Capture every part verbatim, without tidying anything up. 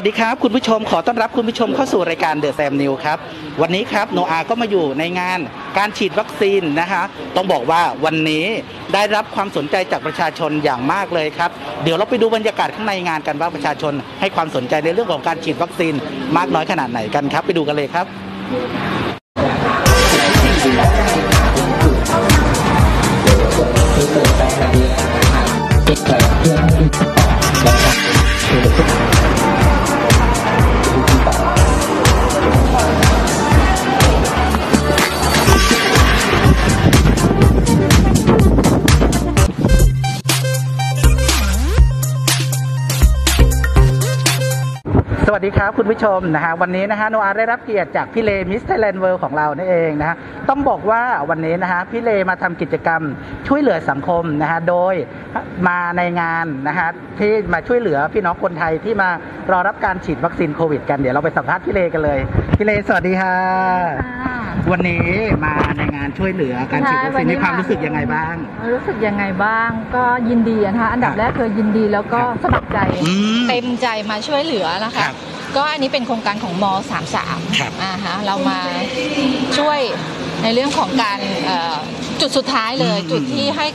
วัสดีครับคุณผู้ชมขอต้อนรับคุณผู้ชมเข้าสู่รายการเดอะแซมนิวครับวันนี้ครับโนอาก็มาอยู่ในงานการฉีดวัคซีนนะคะต้องบอกว่าวันนี้ได้รับความสนใจจากประชาชนอย่างมากเลยครับเดี๋ยวเราไปดูบรรยากาศข้างในงานกันว่าประชาชนให้ความสนใจในเรื่องของการฉีดวัคซีนมากน้อยขนาดไหนกันครับไปดูกันเลยครับสวัสดีครับคุณผู้ชมนะฮะวันนี้นะฮะโนอาได้รับเกียรติจากพี่เลมิสไทยแลนด์เวิลด์ของเรานั่นเองนะฮะต้องบอกว่าวันนี้นะฮะพี่เลมาทำกิจกรรมช่วยเหลือสังคมนะฮะโดยมาในงานนะฮะที่มาช่วยเหลือพี่น้องคนไทยที่มารอรับการฉีดวัคซีนโควิดกันเดี๋ยวเราไปสัมภาษณ์พี่เลกันเลยพี่เลสวัสดีค่ะวันนี้มาในงานช่วยเหลือการฉีดวัคซีนมีความรู้สึกยังไงบ้างรู้สึกยังไงบ้างก็ยินดีนะคะอันดับแรกคือยินดีแล้วก็สมัครใจเต็มใจมาช่วยเหลือนะคะก็อันนี้เป็นโครงการของม.สามสิบสามอ่าฮะเรามาช่วยในเรื่องของการจุดสุดท้ายเลยจุดที่ให้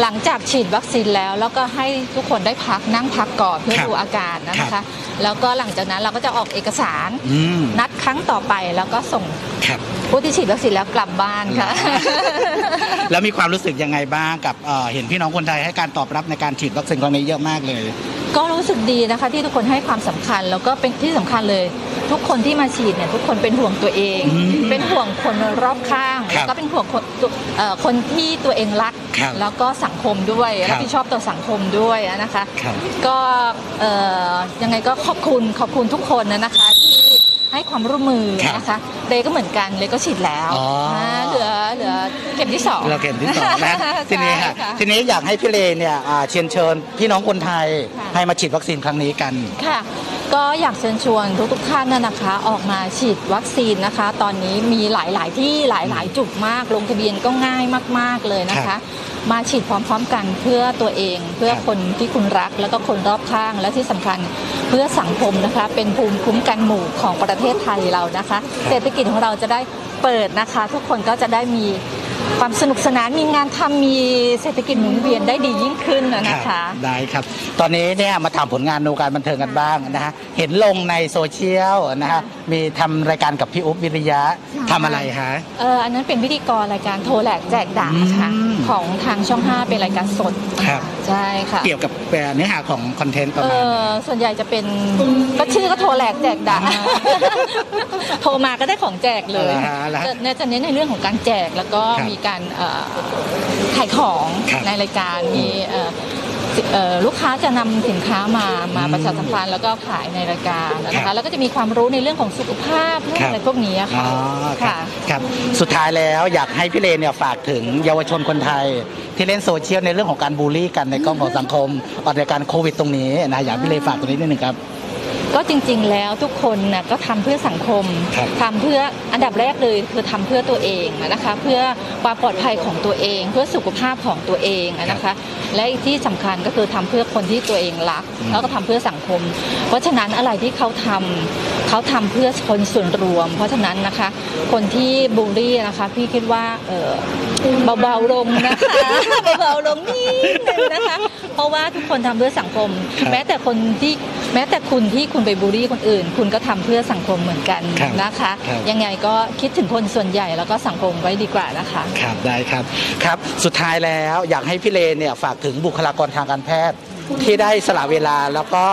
หลังจากฉีดวัคซีนแล้วแล้วก็ให้ทุกคนได้พักนั่งพักก่อนเพื่อดูอาการนะคะแล้วก็หลังจากนั้นเราก็จะออกเอกสารนัดครั้งต่อไปแล้วก็ส่งผู้ที่ฉีดวัคซีนแล้วกลับบ้านค่ะแล้วมีความรู้สึกยังไงบ้างกับเห็นพี่น้องคนไทยให้การตอบรับในการฉีดวัคซีนครั้งนี้เยอะมากเลยก็รู้สึกดีนะคะที่ทุกคนให้ความสำคัญแล้วก็เป็นที่สำคัญเลยทุกคนที่มาฉีดเนี่ยทุกคนเป็นห่วงตัวเองเป็นห่วงคนรอบข้างแล้วก็เป็นห่วงคนที่ตัวเองรักแล้วก็สังคมด้วยรับผิดชอบต่อสังคมด้วยนะคะก็ยังไงก็ขอบคุณขอบคุณทุกคนนะคะที่ให้ความร่วมมือนะคะเดย์ก็เหมือนกันเลยก็ฉีดแล้วเหลือเหลือเข็มที่สองเราเข็มที่สองนะทีนี้ค่ะทีนี้อยากให้พี่เลเนี่ยเชิญเชิญพี่น้องคนไทยให้มาฉีดวัคซีนครั้งนี้กันค่ะก็อยากเชิญชวนทุกๆท่านนะคะออกมาฉีดวัคซีนนะคะตอนนี้มีหลายๆที่หลายๆจุดมากลงทะเบียนก็ง่ายมากๆเลยนะคะมาฉีดพร้อมๆกันเพื่อตัวเองเพื่อคนที่คุณรักแล้วก็คนรอบข้างและที่สำคัญเพื่อสังคมนะคะเป็นภูมิคุ้มกันหมู่ของประเทศไทยเรานะคะเศรษฐกิจของเราจะได้เปิดนะคะทุกคนก็จะได้มีความสนุกสนานมีงานทำมีเศรษฐกิจหมุนเวียนได้ดียิ่งขึ้นนะคะได้ครับตอนนี้เนี่ยมาถามผลงานในวงการบันเทิงกันบ้างนะฮะเห็นลงในโซเชียลนะฮะมีทำรายการกับพี่อุ๊บวิริยะทำอะไรฮะเอออันนั้นเป็นพิธีกรรายการโทรแหลกแจกด่าค่ะของทางช่องห้าเป็นรายการสดครับใช่ค่ะเกี่ยวกับเนื้อหาของคอนเทนต์ประมาณส่วนใหญ่จะเป็นก็ชื่อก็โทรแหลกแจกด่าโทรมาก็ได้ของแจกเลยเนี่ยจะเน้นในเรื่องของการแจกแล้วก็มีการขายของในรายการมีลูกค้าจะนำสินค้ามามาประชาสัมพันธ์แล้วก็ขายในรายการนะคะแล้วก็จะมีความรู้ในเรื่องของสุขภาพเรื่องอะไรพวกนี้ค่ะค่ะครับสุดท้ายแล้วอยากให้พี่เลเนี่ยฝากถึงเยาวชนคนไทยที่เล่นโซเชียลในเรื่องของการบูลลี่กันในกล้องของสังคมออกรายการโควิดตรงนี้นะอยากพี่เลฝากตรงนี้นิดนึงครับก็จริงๆแล้วทุกคนนะก็ทำเพื่อสังคมทำเพื่ออันดับแรกเลยคือทำเพื่อตัวเองนะคะเพื่อความปลอดภัยของตัวเองเพื่อสุขภาพของตัวเองนะคะและที่สำคัญก็คือทำเพื่อคนที่ตัวเองรักแล้วก็ทำเพื่อสังคมเพราะฉะนั้นอะไรที่เขาทำเขาทำเพื่อคนส่วนรวมเพราะฉะนั้นนะคะคนที่บูลลี่นะคะพี่คิดว่าเออเบาๆลงนะคะเบาๆลงนิดนึงนะคะเพราะว่าทุกคนทำเพื่อสังคมแม้แต่คนที่แม้แต่คุณที่คุณไปบูลลี่คนอื่นคุณก็ทำเพื่อสังคมเหมือนกันนะคะยังไงก็คิดถึงคนส่วนใหญ่แล้วก็สังคมไว้ดีกว่านะคะครับได้ครับครับสุดท้ายแล้วอยากให้พี่เลเนี่ยฝากถึงบุคลากรทางการแพทย์ที่ได้สละเวลาแล้วก็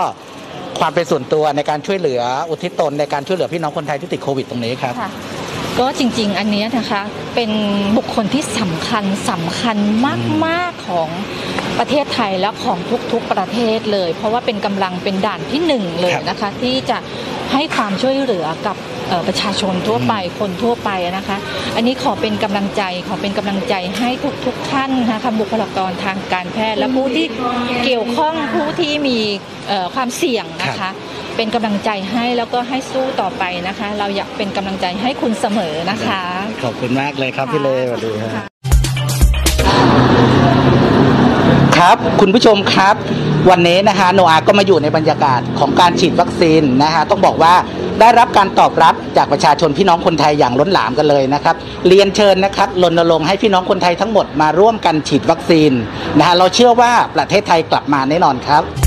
ความเป็นส่วนตัวในการช่วยเหลืออุทิศตนในการช่วยเหลือพี่น้องคนไทยที่ติดโควิดตรงนี้ครับก็จริงๆอันนี้นะคะเป็นบุคคลที่สำคัญสำคัญมากๆของประเทศไทยและของทุกๆประเทศเลยเพราะว่าเป็นกำลังเป็นด่านที่หนึ่งเลยนะคะที่จะให้ความช่วยเหลือกับประชาชนทั่วไปคนทั่วไปนะคะอันนี้ขอเป็นกำลังใจขอเป็นกำลังใจให้ทุกๆท่านนะคะบุคลากรทางการแพทย์และผู้ที่เกี่ยวข้องผู้ที่มีความเสี่ยงนะคะเป็นกำลังใจให้แล้วก็ให้สู้ต่อไปนะคะเราอยากเป็นกำลังใจให้คุณเสมอนะคะขอบคุณมากเลยครับพี่เลสวัสดีครับ ครับคุณผู้ชมครับวันนี้นะคะโนอาก็มาอยู่ในบรรยากาศของการฉีดวัคซีนนะคะต้องบอกว่าได้รับการตอบรับจากประชาชนพี่น้องคนไทยอย่างล้นหลามกันเลยนะครับเรียนเชิญนะครับรณรงค์ให้พี่น้องคนไทยทั้งหมดมาร่วมกันฉีดวัคซีนนะคะเราเชื่อว่าประเทศไทยกลับมาแน่นอนครับ